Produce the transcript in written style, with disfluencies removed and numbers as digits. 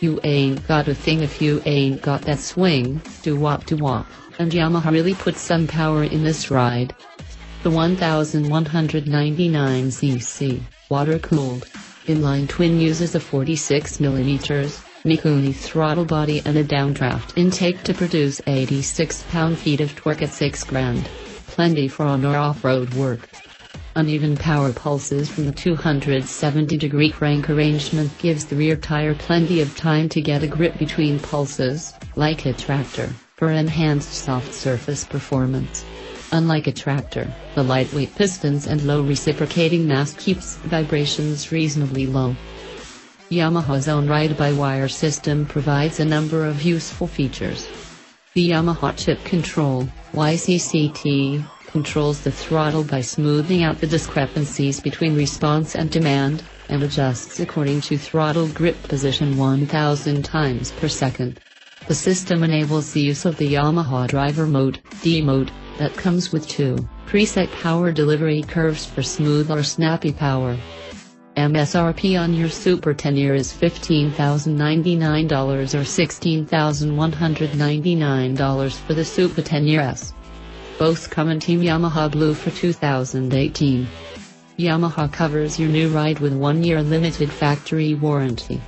You ain't got a thing if you ain't got that swing, doo-wop doo-wop, and Yamaha really put some power in this ride. The 1199cc, water-cooled, inline twin uses a 46mm, Mikuni throttle body and a downdraft intake to produce 86 pound-feet of torque at 6 grand. Plenty for on or off-road work. Uneven power pulses from the 270-degree crank arrangement gives the rear tire plenty of time to get a grip between pulses, like a tractor, for enhanced soft surface performance. Unlike a tractor, the lightweight pistons and low reciprocating mass keeps vibrations reasonably low. Yamaha's own ride-by-wire system provides a number of useful features. The Yamaha Chip Control, YCCT, controls the throttle by smoothing out the discrepancies between response and demand, and adjusts according to throttle grip position 1,000 times per second. The system enables the use of the Yamaha Driver Mode, D Mode, that comes with 2 preset power delivery curves for smooth or snappy power. MSRP on your Super Ténéré is $15,099 or $16,199 for the Super Ténérés. Both come in Team Yamaha Blue for 2018. Yamaha covers your new ride with 1-year limited factory warranty.